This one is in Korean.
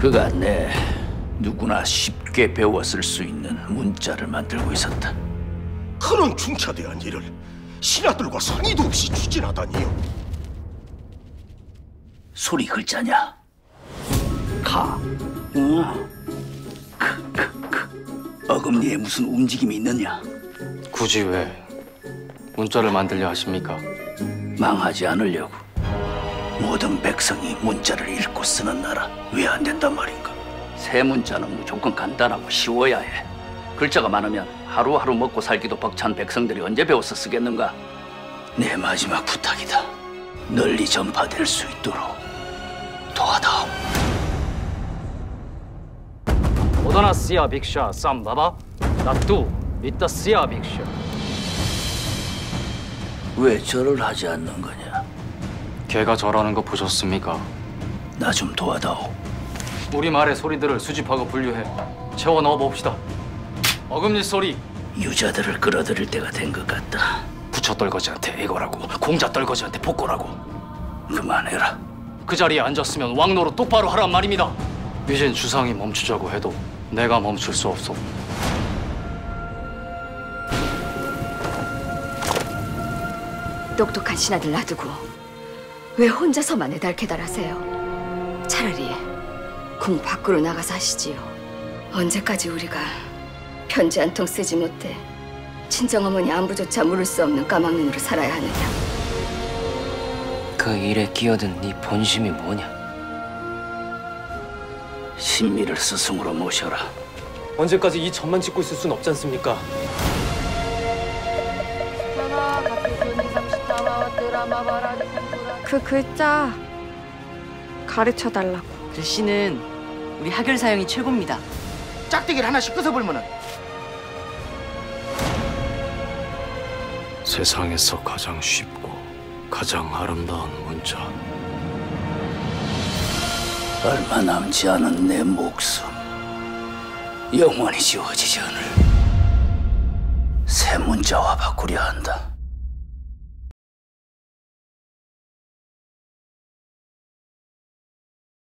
그가 내 누구나 쉽게 배워 쓸 수 있는 문자를 만들고 있었다. 그런 중차대한 일을 신하들과 상의도 없이 추진하다니요. 소리 글자냐? 가, 우, 크. 어금니에 무슨 움직임이 있느냐? 굳이 왜 문자를 만들려 하십니까? 망하지 않으려고. 모든 백성이 문자를 읽고 쓰는 나라 왜 안 된단 말인가? 새 문자는 무조건 간단하고 쉬워야 해. 글자가 많으면 하루하루 먹고 살기도 벅찬 백성들이 언제 배워서 쓰겠는가? 내 마지막 부탁이다. 널리 전파될 수 있도록 도와다오. 오다나스야 빅샤 쌈바바 나뚜 미따스야 빅샤. 왜 절을 하지 않는 거냐? 걔가 절하는 거 보셨습니까? 나 좀 도와다오. 우리말의 소리들을 수집하고 분류해 채워 넣어봅시다. 어금니 소리. 유자들을 끌어들일 때가 된 것 같다. 부처 떨거지한테 애거라고, 공자 떨거지한테 복거라고. 그만해라. 그 자리에 앉았으면 왕노로 똑바로 하란 말입니다. 이젠 주상이 멈추자고 해도 내가 멈출 수 없소. 똑똑한 신하들 놔두고 왜 혼자서만 애달케달하세요? 차라리 궁 밖으로 나가서 하시지요. 언제까지 우리가 편지 한 통 쓰지 못해 친정어머니 안부조차 물을 수 없는 까막눈으로 살아야 하느냐? 그 일에 끼어든 네 본심이 뭐냐? 신미를 스승으로 모셔라. 언제까지 이 점만 찍고 있을 순 없지 않습니까? 그 글자 가르쳐달라고. 글씨는 우리 하결 사형이 최고입니다. 짝대기를 하나씩 끄서불면은 세상에서 가장 쉽고 가장 아름다운 문자. 얼마 남지 않은 내 목숨 영원히 지워지지 않을 새 문자와 바꾸려 한다.